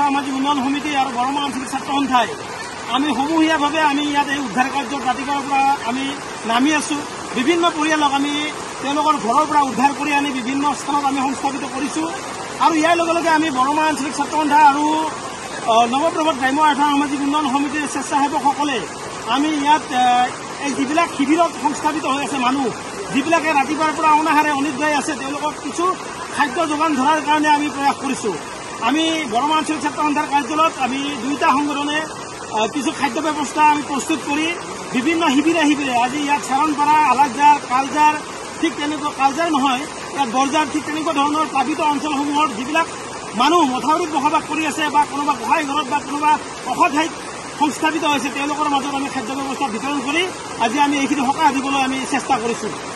সামাজিক উন্নয়ন সমিতি আৰ বড়মা আঞ্চলিক ছাত্ৰ সন্থায় আমি সমূহীয়াভাবে আমি ইয়াত এই উদ্ধাৰ কাৰ্যৰ ৰাতিপুৱাৰ পৰা আমি নামি আছো। বিভিন্ন পৰিয়ালক আমি তেওঁলোকৰ ঘৰৰ পৰা উদ্ধাৰ কৰি আনি বিভিন্ন স্থানত আমি সংস্থাপিত কৰিছো। আৰু ইয়াৰ লগে লগে আমি বড়মা আঞ্চলিক ছাত্ৰ সন্থা আৰু নৱপ্ৰভাত গ্ৰাম্য আৰ্থিক সামাজিক উন্নয়ন সমিতিৰ স্বেচ্ছাসেৱকসকলে আমি ইয়াত এই যিবিলাক শিবিৰত সংস্থাপিত হৈ আছে মানুহ যিবিলাকে ৰাতিপুৱাৰ পৰা অনাহাৰে অনিদ্ৰাই আছে তেওঁলোকক কিছু খাদ্য যোগান ধৰাৰ কাৰণে আমি প্ৰয়াস কৰিছো। আমি বড়মা আঞ্চলিক ছাত্ৰ সন্থাৰ কাৰ্যালয়ত আমি দুইটা সংগঠনে কিছু খাদ্য ব্যৱস্থা আমি প্ৰস্তুত কৰি বিভিন্ন শিবিৰে শিবিৰে আজি ইয়াত চাৰণপাৰা আলাকজাৰ কালজাৰ ঠিক তেনেকুৱা কালজাৰ নহয় ইয়াত বৰজাৰ ঠিক তেনেকুৱা ধৰণৰ প্লাবিত অঞ্চলসমূহৰ যিবিলাক মানুহ মথাউৰিত বসবাস কৰি আছে বা কোনোবা গোহাই ঘৰত বা কোনোবা অসহায় সংস্থাপিত হৈছে তেওঁলোকৰ মাজত আমি খাদ্য ব্যৱস্থা বিতৰণ কৰি আজি আমি এইখিনি সকাহ দিবলৈ আমি চেষ্টা কৰিছোঁ।